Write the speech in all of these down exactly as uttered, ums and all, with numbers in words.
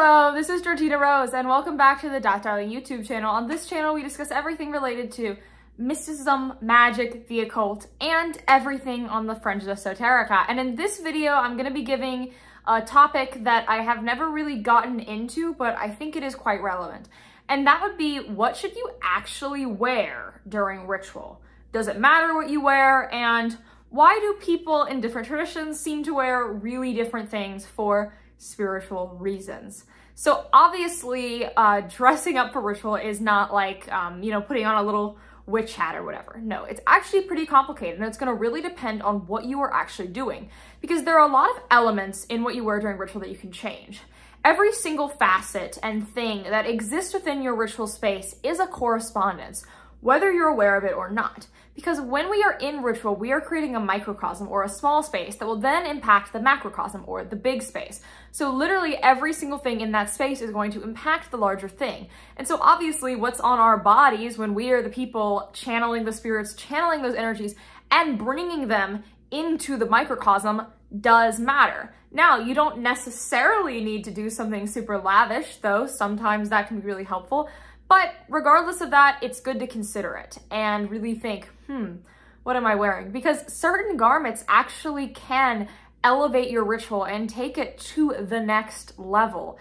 Hello, this is Georgina Rose, and welcome back to the Da'at Darling YouTube channel. On this channel, we discuss everything related to mysticism, magic, the occult, and everything on the fringes of Soterica. And in this video, I'm going to be giving a topic that I have never really gotten into, but I think it is quite relevant. And that would be, what should you actually wear during ritual? Does it matter what you wear? And why do people in different traditions seem to wear really different things for spiritual reasons? So obviously uh, dressing up for ritual is not like, um, you know, putting on a little witch hat or whatever. No, it's actually pretty complicated, and it's going to really depend on what you are actually doing, because there are a lot of elements in what you wear during ritual that you can change. Every single facet and thing that exists within your ritual space is a correspondence, whether you're aware of it or not. Because when we are in ritual, we are creating a microcosm or a small space that will then impact the macrocosm or the big space. So literally every single thing in that space is going to impact the larger thing. And so obviously what's on our bodies when we are the people channeling the spirits, channeling those energies, and bringing them into the microcosm does matter. Now, you don't necessarily need to do something super lavish, though sometimes that can be really helpful. But regardless of that, it's good to consider it and really think, hmm, what am I wearing? Because certain garments actually can elevate your ritual and take it to the next level.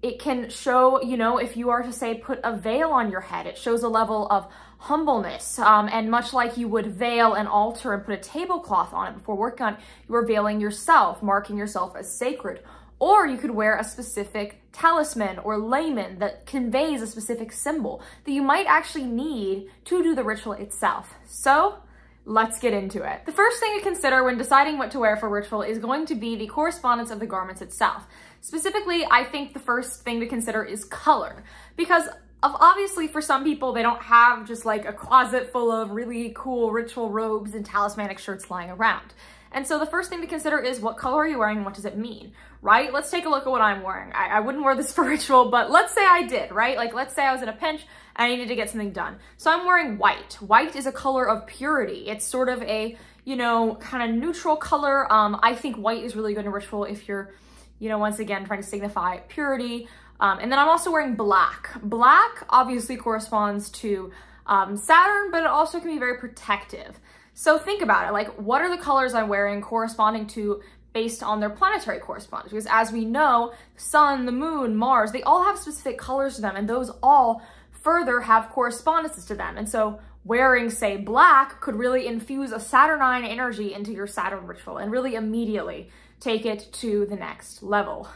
It can show, you know, if you are to, say, put a veil on your head, it shows a level of humbleness. Um, and much like you would veil an altar and put a tablecloth on it before working on it, you are veiling yourself, marking yourself as sacred. Or you could wear a specific talisman or lamen that conveys a specific symbol that you might actually need to do the ritual itself. So let's get into it. The first thing to consider when deciding what to wear for ritual is going to be the correspondence of the garments itself. Specifically, I think the first thing to consider is color, because of obviously for some people, they don't have just like a closet full of really cool ritual robes and talismanic shirts lying around. And so the first thing to consider is, what color are you wearing and what does it mean, right? Let's take a look at what I'm wearing. I, I wouldn't wear this for ritual, but let's say I did, right? Like, let's say I was in a pinch and I needed to get something done. So I'm wearing white. White is a color of purity. It's sort of a, you know, kind of neutral color. Um, I think white is really good in ritual if you're, you know, once again, trying to signify purity. Um, and then I'm also wearing black. Black obviously corresponds to um, Saturn, but it also can be very protective. So think about it, like, what are the colors I'm wearing corresponding to based on their planetary correspondence? Because as we know, the sun, the moon, Mars, they all have specific colors to them, and those all further have correspondences to them. And so wearing, say, black could really infuse a Saturnine energy into your Saturn ritual and really immediately take it to the next level.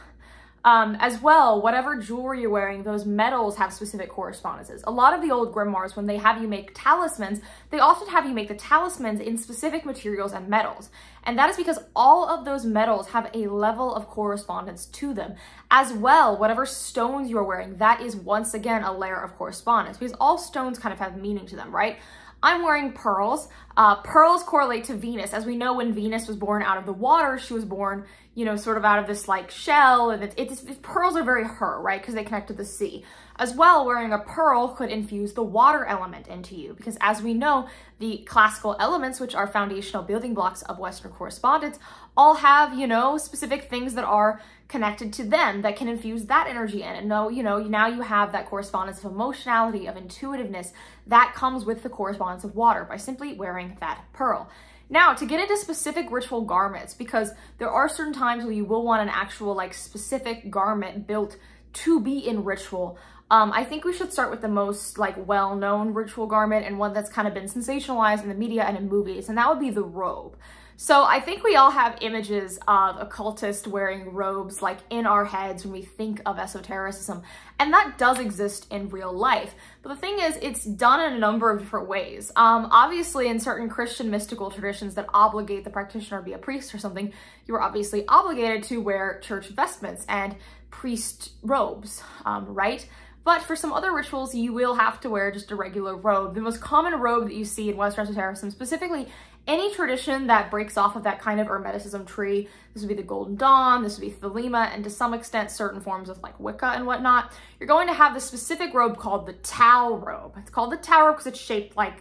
Um, as well, whatever jewelry you're wearing, those metals have specific correspondences. A lot of the old grimoires, when they have you make talismans, they often have you make the talismans in specific materials and metals. And that is because all of those metals have a level of correspondence to them. As well, whatever stones you are wearing, that is once again a layer of correspondence, because all stones kind of have meaning to them, right? I'm wearing pearls. Uh, pearls correlate to Venus. As we know, when Venus was born out of the water, she was born, you know, sort of out of this like shell, and it, it, it, pearls are very her, right? Because they connect to the sea. As well, wearing a pearl could infuse the water element into you, because as we know, the classical elements, which are foundational building blocks of Western correspondence, all have, you know, specific things that are connected to them that can infuse that energy in. And no, you know, now you have that correspondence of emotionality, of intuitiveness that comes with the correspondence of water by simply wearing that pearl. Now, to get into specific ritual garments, because there are certain times where you will want an actual like specific garment built to be in ritual, um, I think we should start with the most like well-known ritual garment and one that's kind of been sensationalized in the media and in movies, and that would be the robe. So I think we all have images of occultists wearing robes like in our heads when we think of esotericism, and that does exist in real life. But the thing is, it's done in a number of different ways. Um, obviously, in certain Christian mystical traditions that obligate the practitioner to be a priest or something, you are obviously obligated to wear church vestments and priest robes, um, right? But for some other rituals, you will have to wear just a regular robe. The most common robe that you see in Western esotericism, specifically any tradition that breaks off of that kind of Hermeticism tree, this would be the Golden Dawn, this would be Thelema, and to some extent certain forms of like Wicca and whatnot, you're going to have this specific robe called the towel robe. It's called the towel robe because it's shaped like,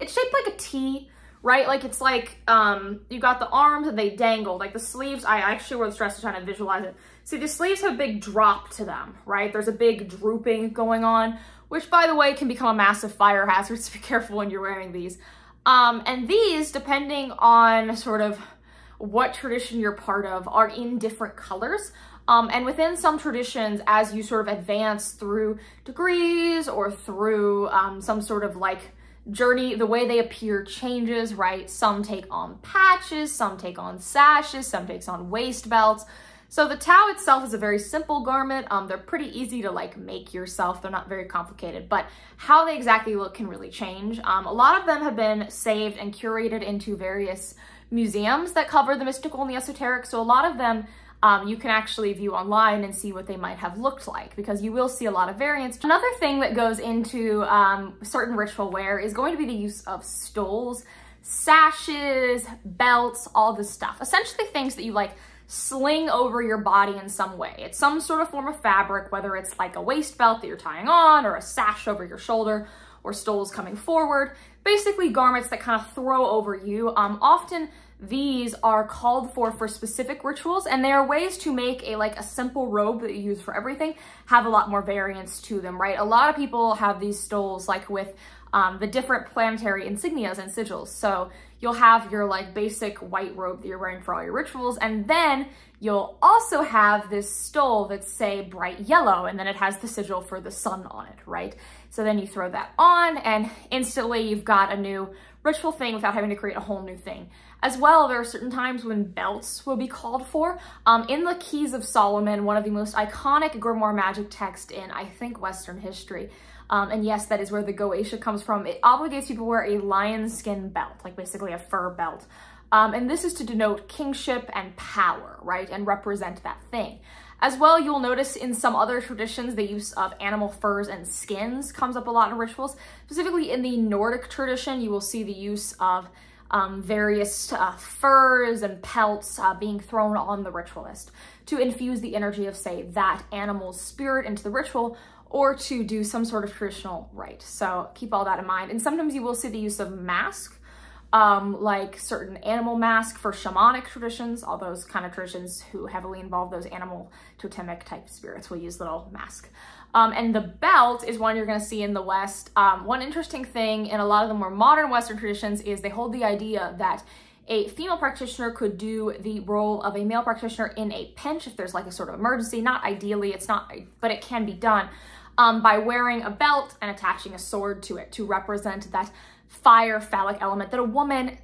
it's shaped like a T, right? Like, it's like, um, you got the arms and they dangle. Like, the sleeves, I actually wore this dress to try to visualize it. See, the sleeves have a big drop to them, right? There's a big drooping going on, which, by the way, can become a massive fire hazard, so be careful when you're wearing these. Um, and these, depending on sort of what tradition you're part of, are in different colors. Um, and within some traditions, as you sort of advance through degrees or through um, some sort of like journey, the way they appear changes, right? Some take on patches, some take on sashes, some takes on waist belts. So the tau itself is a very simple garment. Um, they're pretty easy to like make yourself. They're not very complicated, but how they exactly look can really change. Um, a lot of them have been saved and curated into various museums that cover the mystical and the esoteric. So a lot of them Um, you can actually view online and see what they might have looked like, because you will see a lot of variants. Another thing that goes into um, certain ritual wear is going to be the use of stoles, sashes, belts, all this stuff. Essentially things that you like sling over your body in some way. It's some sort of form of fabric, whether it's like a waist belt that you're tying on or a sash over your shoulder or stoles coming forward. Basically garments that kind of throw over you. Um, often these are called for for specific rituals, and they are ways to make a like a simple robe that you use for everything have a lot more variance to them, right? A lot of people have these stoles like with um, the different planetary insignias and sigils. So you'll have your like basic white robe that you're wearing for all your rituals, and then you'll also have this stole that's say bright yellow, and then it has the sigil for the sun on it, right? So then you throw that on and instantly you've got a new ritual thing without having to create a whole new thing. As well, there are certain times when belts will be called for. Um, in the Keys of Solomon, one of the most iconic grimoire magic text in, I think, Western history, um, and yes, that is where the Goetia comes from, it obligates people to wear a lion skin belt, like basically a fur belt. Um, and this is to denote kingship and power, right, and represent that thing. As well, you'll notice in some other traditions, the use of animal furs and skins comes up a lot in rituals. Specifically in the Nordic tradition, you will see the use of um, various uh, furs and pelts uh, being thrown on the ritualist to infuse the energy of, say, that animal's spirit into the ritual, or to do some sort of traditional rite. So keep all that in mind. And sometimes you will see the use of masks, Um, like certain animal mask for shamanic traditions. All those kind of traditions who heavily involve those animal totemic type spirits will use little mask. Um, and the belt is one you're going to see in the West. Um, one interesting thing in a lot of the more modern Western traditions is they hold the idea that a female practitioner could do the role of a male practitioner in a pinch if there's like a sort of emergency. Not ideally, it's not, but it can be done um, by wearing a belt and attaching a sword to it to represent that fire phallic element that a woman,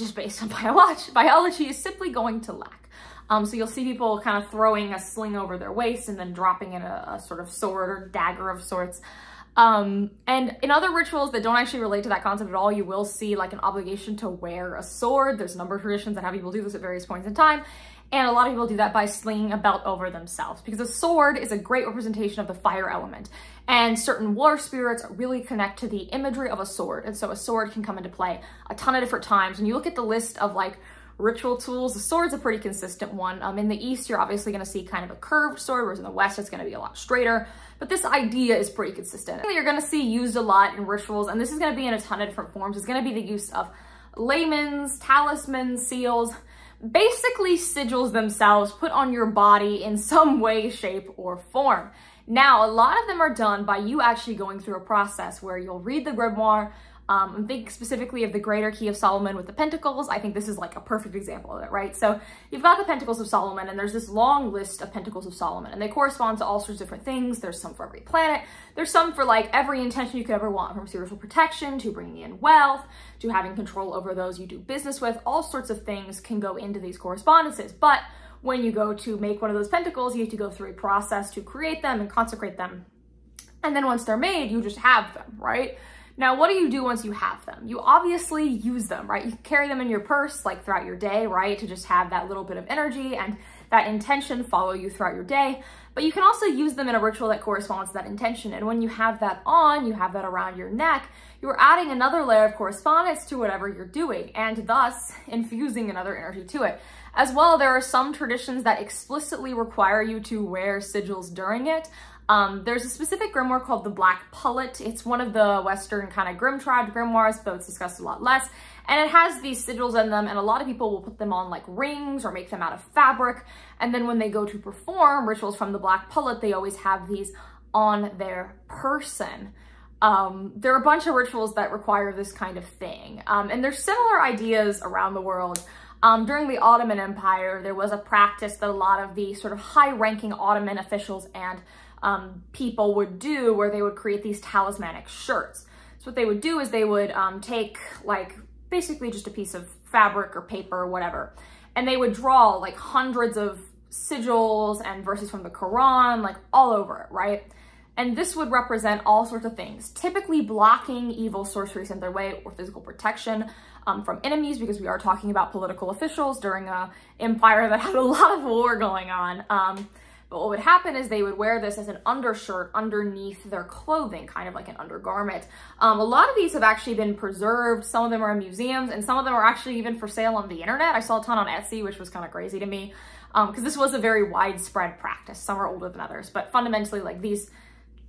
just based on biology, biology is simply going to lack. Um, so you'll see people kind of throwing a sling over their waist and then dropping in a, a sort of sword or dagger of sorts. Um, and in other rituals that don't actually relate to that concept at all, you will see like an obligation to wear a sword. There's a number of traditions that have people do this at various points in time. And a lot of people do that by slinging a belt over themselves, because a sword is a great representation of the fire element. And certain water spirits really connect to the imagery of a sword. And so a sword can come into play a ton of different times. When you look at the list of like ritual tools, the sword's a pretty consistent one. Um, in the East, you're obviously going to see kind of a curved sword, whereas in the West, it's going to be a lot straighter. But this idea is pretty consistent. You're going to see used a lot in rituals, and this is going to be in a ton of different forms. It's going to be the use of lamens, talismans, seals, basically sigils themselves put on your body in some way, shape, or form. Now, a lot of them are done by you actually going through a process where you'll read the grimoire. Um, I'm thinking specifically of the Greater Key of Solomon with the pentacles. I think this is like a perfect example of it, right? So you've got the Pentacles of Solomon, and there's this long list of Pentacles of Solomon, and they correspond to all sorts of different things. There's some for every planet. There's some for like every intention you could ever want, from spiritual protection to bringing in wealth to having control over those you do business with. All sorts of things can go into these correspondences. But when you go to make one of those pentacles, you have to go through a process to create them and consecrate them. And then once they're made, you just have them, right? Now, what do you do once you have them? You obviously use them, right? You carry them in your purse, like throughout your day, right? To just have that little bit of energy and that intention follow you throughout your day. But you can also use them in a ritual that corresponds to that intention. And when you have that on, you have that around your neck, you're adding another layer of correspondence to whatever you're doing, and thus infusing another energy to it. As well, there are some traditions that explicitly require you to wear sigils during it. Um, there's a specific grimoire called the Black Pullet. It's one of the Western kind of grim tribe grimoires, but it's discussed a lot less. And it has these sigils in them, and a lot of people will put them on like rings or make them out of fabric. And then when they go to perform rituals from the Black Pullet, they always have these on their person. Um, there are a bunch of rituals that require this kind of thing. Um, and there's similar ideas around the world. Um, during the Ottoman Empire, there was a practice that a lot of the sort of high-ranking Ottoman officials and um, people would do, where they would create these talismanic shirts. So what they would do is they would um, take like basically just a piece of fabric or paper or whatever, and they would draw like hundreds of sigils and verses from the Quran, like all over it, right? And this would represent all sorts of things, typically blocking evil sorcery sent their way or physical protection um, from enemies, because we are talking about political officials during an empire that had a lot of war going on. Um, but what would happen is they would wear this as an undershirt underneath their clothing, kind of like an undergarment. Um, a lot of these have actually been preserved. Some of them are in museums, and some of them are actually even for sale on the internet. I saw a ton on Etsy, which was kind of crazy to me, because um, this was a very widespread practice. Some are older than others, but fundamentally like these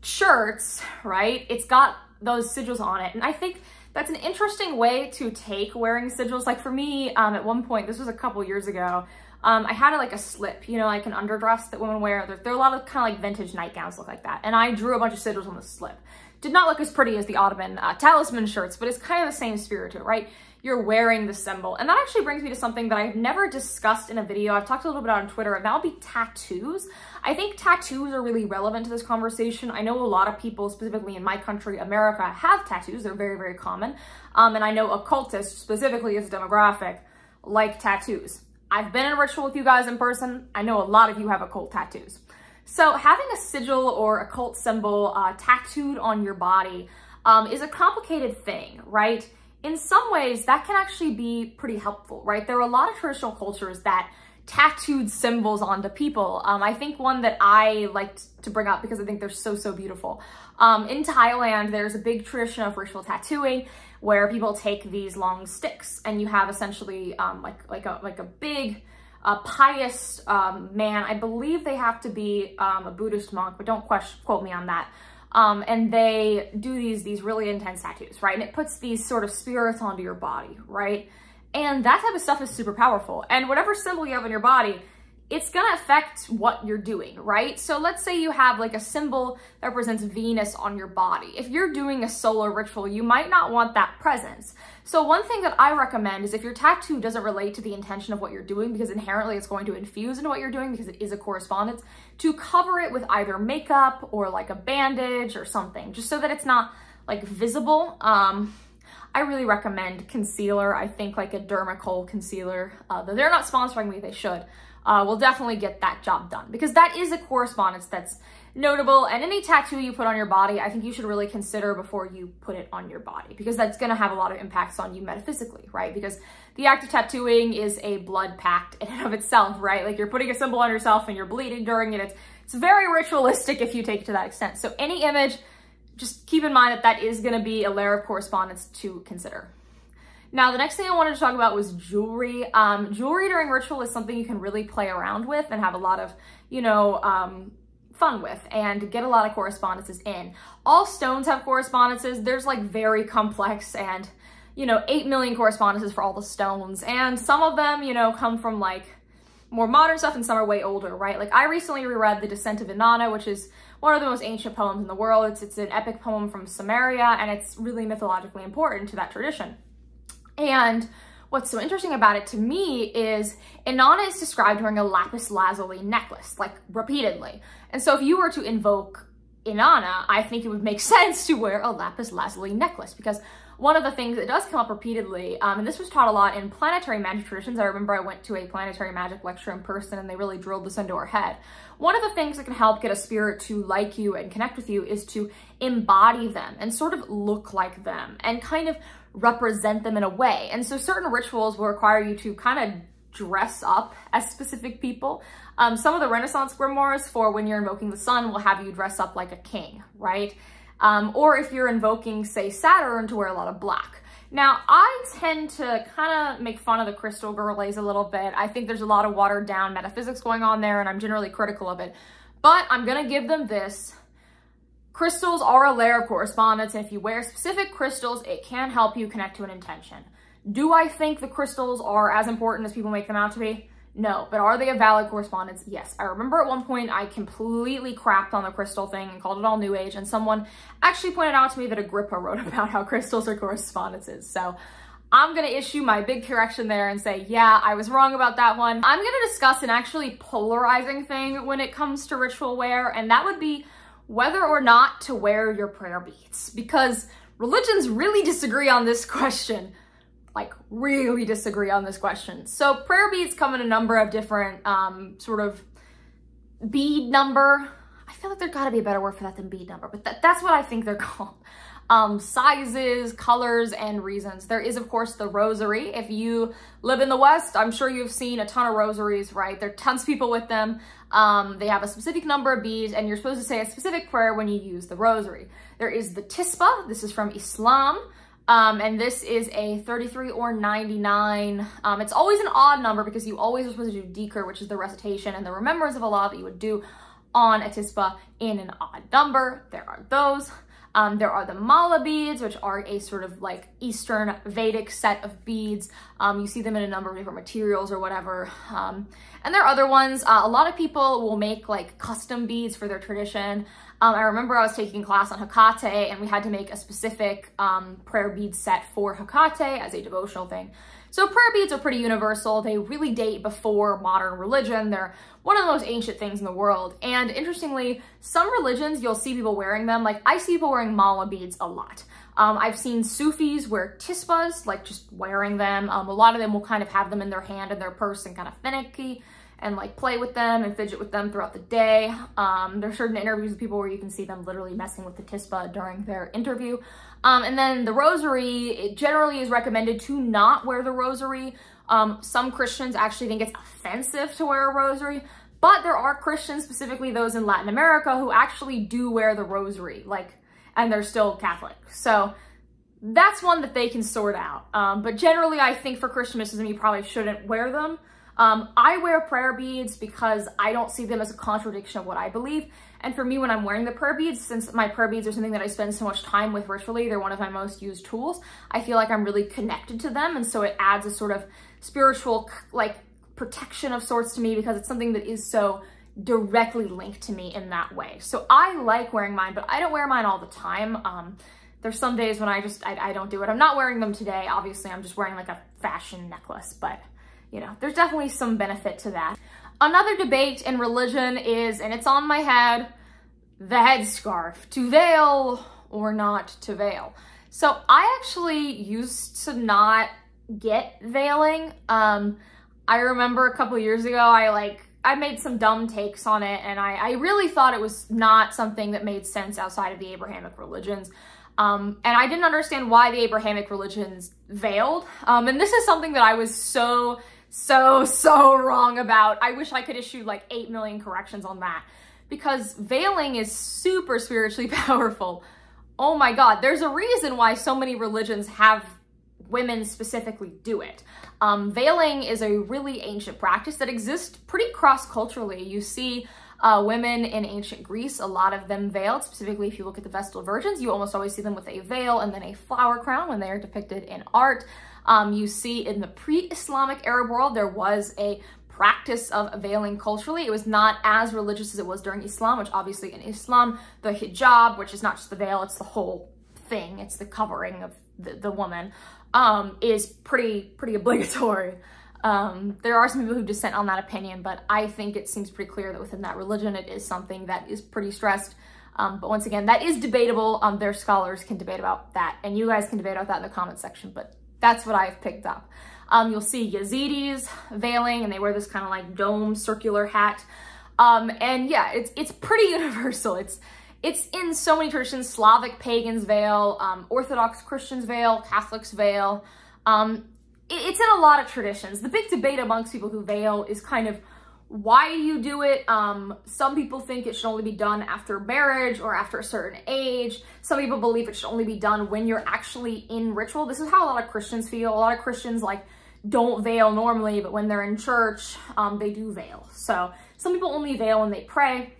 shirts, right? It's got those sigils on it. And I think that's an interesting way to take wearing sigils. Like for me, um, at one point, this was a couple years ago, um, I had like a slip, you know, like an underdress that women wear. There, there are a lot of kind of like vintage nightgowns look like that. And I drew a bunch of sigils on the slip. Did not look as pretty as the Ottoman uh, talisman shirts, but it's kind of the same spirit to it, right? You're wearing the symbol. And that actually brings me to something that I've never discussed in a video. I've talked a little bit on Twitter, and that would be tattoos. I think tattoos are really relevant to this conversation. I know a lot of people, specifically in my country, America, have tattoos. They're very, very common. Um, and I know occultists, specifically as a demographic, like tattoos. I've been in a ritual with you guys in person. I know a lot of you have occult tattoos. So having a sigil or occult symbol uh, tattooed on your body um, is a complicated thing, right? In some ways, that can actually be pretty helpful, right? There are a lot of traditional cultures that tattooed symbols onto people. Um, I think one that I liked to bring up, because I think they're so, so beautiful. Um, in Thailand, there's a big tradition of ritual tattooing, where people take these long sticks, and you have essentially um, like, like, a, like a big, a pious um, man. I believe they have to be um, a Buddhist monk, but don't question, quote me on that. Um, and they do these, these really intense tattoos, right? And it puts these sort of spirits onto your body, right? And that type of stuff is super powerful. And whatever symbol you have on your body, it's gonna affect what you're doing, right? So let's say you have like a symbol that represents Venus on your body. If you're doing a solar ritual, you might not want that presence. So one thing that I recommend is, if your tattoo doesn't relate to the intention of what you're doing, because inherently it's going to infuse into what you're doing because it is a correspondence, to cover it with either makeup or like a bandage or something, just so that it's not like visible. Um, I really recommend concealer. I think like a Dermacol concealer, uh, though they're not sponsoring me, they should. Uh, we'll definitely get that job done, because that is a correspondence that's notable. And any tattoo you put on your body, I think you should really consider before you put it on your body, because that's going to have a lot of impacts on you metaphysically, right? Because the act of tattooing is a blood pact in and of itself, right? Like you're putting a symbol on yourself and you're bleeding during it. It's, it's very ritualistic if you take it to that extent. So any image, just keep in mind that that is going to be a layer of correspondence to consider. Now, the next thing I wanted to talk about was jewelry. Um, jewelry during ritual is something you can really play around with and have a lot of, you know, um, fun with, and get a lot of correspondences in. All stones have correspondences. There's like very complex and, you know, eight million correspondences for all the stones. And some of them, you know, come from like more modern stuff, and some are way older, right? Like I recently reread The Descent of Inanna, which is one of the most ancient poems in the world. It's, it's an epic poem from Samaria, and it's really mythologically important to that tradition. And what's so interesting about it to me is Inanna is described wearing a lapis lazuli necklace, like repeatedly. And so if you were to invoke Inanna, I think it would make sense to wear a lapis lazuli necklace, because one of the things that does come up repeatedly, um, and this was taught a lot in planetary magic traditions. I remember I went to a planetary magic lecture in person, and they really drilled this into our head. One of the things that can help get a spirit to like you and connect with you is to embody them and sort of look like them and kind of represent them in a way. And so certain rituals will require you to kind of dress up as specific people. Um, some of the Renaissance grimoires for when you're invoking the sun will have you dress up like a king, right? Um, or if you're invoking, say, Saturn, to wear a lot of black. Now, I tend to kind of make fun of the crystal girlies a little bit. I think there's a lot of watered down metaphysics going on there, and I'm generally critical of it. But I'm gonna give them this. Crystals are a layer of correspondence, and if you wear specific crystals, it can help you connect to an intention. Do I think the crystals are as important as people make them out to be? No, but are they a valid correspondence? Yes. I remember at one point I completely crapped on the crystal thing and called it all New Age, and someone actually pointed out to me that Agrippa wrote about how crystals are correspondences. So I'm going to issue my big correction there and say, yeah, I was wrong about that one. I'm going to discuss an actually polarizing thing when it comes to ritual wear, and that would be whether or not to wear your prayer beads, because religions really disagree on this question. Like, really disagree on this question. So prayer beads come in a number of different um, sort of bead number. I feel like there's gotta be a better word for that than bead number, but th that's what I think they're called. Um, sizes, colors, and reasons. There is, of course, the rosary. If you live in the West, I'm sure you've seen a ton of rosaries, right? There are tons of people with them. Um, they have a specific number of beads, and you're supposed to say a specific prayer when you use the rosary. There is the tisbah. This is from Islam. Um, and this is a thirty-three or ninety-nine. Um, it's always an odd number because you always are supposed to do dhikr, which is the recitation and the remembrance of Allah that you would do on a tisbah in an odd number. There are those. Um, there are the mala beads, which are a sort of like Eastern Vedic set of beads. Um, you see them in a number of different materials or whatever. Um, and there are other ones. Uh, a lot of people will make like custom beads for their tradition. Um, I remember I was taking class on Hekate, and we had to make a specific um, prayer bead set for Hekate as a devotional thing. So prayer beads are pretty universal. They really date before modern religion. They're one of the most ancient things in the world. And interestingly, some religions, you'll see people wearing them. Like, I see people wearing mala beads a lot. Um, I've seen Sufis wear tisbas, like just wearing them. Um, a lot of them will kind of have them in their hand and their purse and kind of finicky and like play with them and fidget with them throughout the day. Um, there are certain interviews with people where you can see them literally messing with the tisbah during their interview. Um, and then the rosary, it generally is recommended to not wear the rosary. Um, some Christians actually think it's offensive to wear a rosary, but there are Christians, specifically those in Latin America, who actually do wear the rosary, like, and they're still Catholic. So that's one that they can sort out. Um, but generally, I think for Christian mysticism, you probably shouldn't wear them. Um, I wear prayer beads because I don't see them as a contradiction of what I believe. And for me, when I'm wearing the prayer beads, since my prayer beads are something that I spend so much time with ritually, they're one of my most used tools, I feel like I'm really connected to them. And so it adds a sort of spiritual, like, protection of sorts to me because it's something that is so directly linked to me in that way. So I like wearing mine, but I don't wear mine all the time. Um, there's some days when I just, I, I don't do it. I'm not wearing them today. Obviously, I'm just wearing like a fashion necklace, but you know, there's definitely some benefit to that. Another debate in religion is, and it's on my head, the headscarf. To veil or not to veil. So I actually used to not get veiling. Um, I remember a couple years ago, I like, I made some dumb takes on it, and I, I really thought it was not something that made sense outside of the Abrahamic religions. Um, and I didn't understand why the Abrahamic religions veiled. Um, and this is something that I was so... so, so wrong about. I wish I could issue like eight million corrections on that, because veiling is super spiritually powerful. Oh my God. There's a reason why so many religions have women specifically do it. Um, veiling is a really ancient practice that exists pretty cross-culturally. You see uh, women in ancient Greece, a lot of them veiled. Specifically, if you look at the Vestal Virgins, you almost always see them with a veil and then a flower crown when they are depicted in art. Um, you see in the pre-Islamic Arab world, there was a practice of veiling culturally. It was not as religious as it was during Islam, which obviously in Islam, the hijab, which is not just the veil, it's the whole thing. It's the covering of the, the woman, um, is pretty, pretty obligatory. Um, there are some people who dissent on that opinion, but I think it seems pretty clear that within that religion, it is something that is pretty stressed. Um, but once again, that is debatable. Um, their scholars can debate about that, and you guys can debate about that in the comment section, but that's what I've picked up. Um, you'll see Yazidis veiling, and they wear this kind of like dome circular hat. Um, and yeah, it's it's pretty universal. It's it's in so many traditions. Slavic pagans veil, um, Orthodox Christians veil, Catholics veil. Um, it, it's in a lot of traditions. The big debate amongst people who veil is kind of why you do it. Um, some people think it should only be done after marriage or after a certain age. Some people believe it should only be done when you're actually in ritual. This is how a lot of Christians feel. A lot of Christians like don't veil normally, but when they're in church, um, they do veil. So some people only veil when they pray.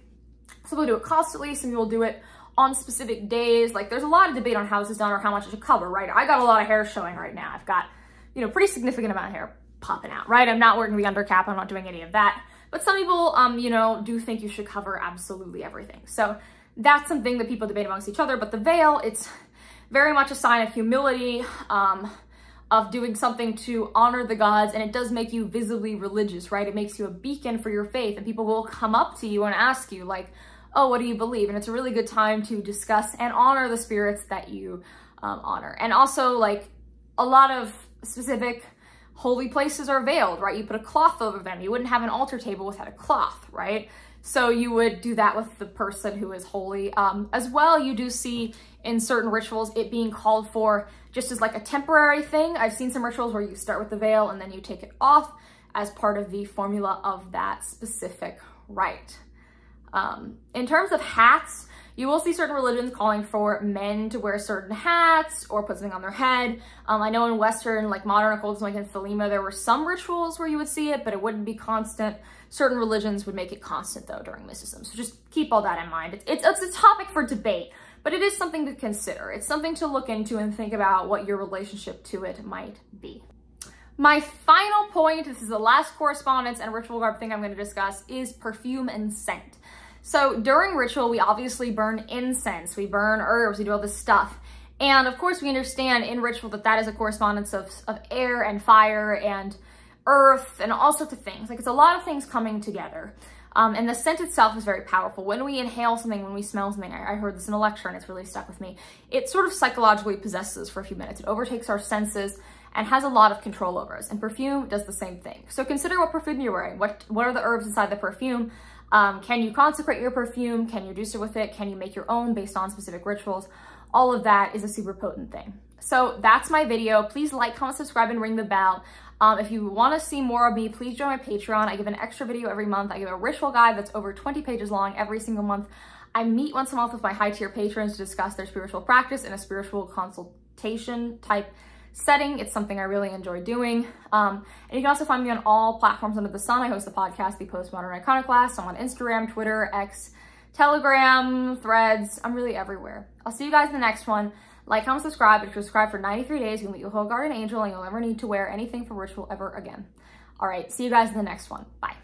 Some people do it constantly. Some people do it on specific days. Like, there's a lot of debate on how this is done or how much it should cover, right? I got a lot of hair showing right now. I've got, you know, pretty significant amount of hair popping out, right? I'm not wearing the undercap. I'm not doing any of that. But some people, um, you know, do think you should cover absolutely everything. So that's something that people debate amongst each other. But the veil, it's very much a sign of humility, um, of doing something to honor the gods, and it does make you visibly religious, right? It makes you a beacon for your faith, and people will come up to you and ask you, like, oh, what do you believe? And it's a really good time to discuss and honor the spirits that you um, honor. And also, like, a lot of specific holy places are veiled, right? You put a cloth over them. You wouldn't have an altar table without a cloth, right? So you would do that with the person who is holy. Um, as well, you do see in certain rituals it being called for just as like a temporary thing. I've seen some rituals where you start with the veil and then you take it off as part of the formula of that specific rite. Um, in terms of hats, you will see certain religions calling for men to wear certain hats or put something on their head. Um, I know in Western, like modern occultism, like in Thelema, there were some rituals where you would see it, but it wouldn't be constant. Certain religions would make it constant, though, during mysticism. So just keep all that in mind. It's, it's, it's a topic for debate, but it is something to consider. It's something to look into and think about what your relationship to it might be. My final point, this is the last correspondence and ritual garb thing I'm going to discuss, is perfume and scent. So during ritual, we obviously burn incense, we burn herbs, we do all this stuff. And of course we understand in ritual that that is a correspondence of, of air and fire and earth and all sorts of things. Like, it's a lot of things coming together. Um, and the scent itself is very powerful. When we inhale something, when we smell something, I, I heard this in a lecture and it's really stuck with me. It sort of psychologically possesses us for a few minutes. It overtakes our senses and has a lot of control over us. And perfume does the same thing. So consider what perfume you're wearing. What, what are the herbs inside the perfume? Um, can you consecrate your perfume? Can you do so with it? Can you make your own based on specific rituals? All of that is a super potent thing. So that's my video. Please like, comment, subscribe, and ring the bell. Um, if you want to see more of me, please join my Patreon. I give an extra video every month. I give a ritual guide that's over twenty pages long every single month. I meet once a month with my high tier patrons to discuss their spiritual practice in a spiritual consultation type setting. It's something I really enjoy doing. Um, and you can also find me on all platforms under the sun. I host the podcast, The Postmodern Iconoclast. I'm on Instagram, Twitter, X, Telegram, Threads. I'm really everywhere. I'll see you guys in the next one. Like, comment, subscribe. If you subscribe for ninety-three days, you'll meet your whole guardian angel and you'll never need to wear anything for ritual ever again. All right, see you guys in the next one. Bye.